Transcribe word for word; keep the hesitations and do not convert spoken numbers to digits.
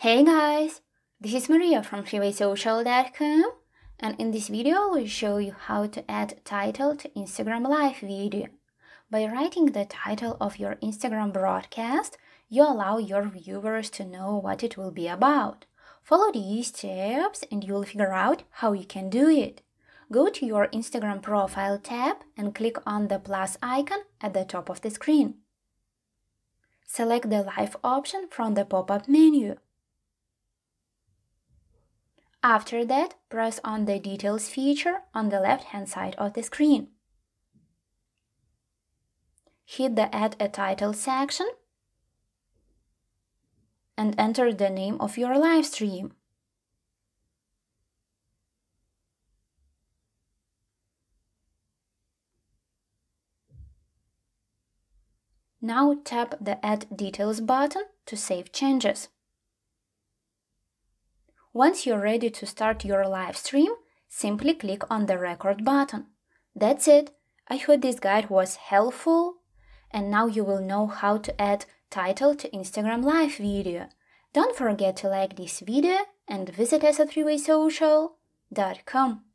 Hey guys, this is Maria from Freeway Social dot com, and in this video we'll show you how to add title to Instagram live video. By writing the title of your Instagram broadcast, you allow your viewers to know what it will be about. Follow these steps and you'll figure out how you can do it. Go to your Instagram profile tab and click on the plus icon at the top of the screen. Select the live option from the pop-up menu. After that, press on the Details feature on the left-hand side of the screen. Hit the Add a Title section and enter the name of your live stream. Now tap the Add Details button to save changes. Once you're ready to start your live stream, simply click on the record button. That's it! I hope this guide was helpful, and now you will know how to add title to Instagram live video. Don't forget to like this video and visit us at Freeway Social dot com.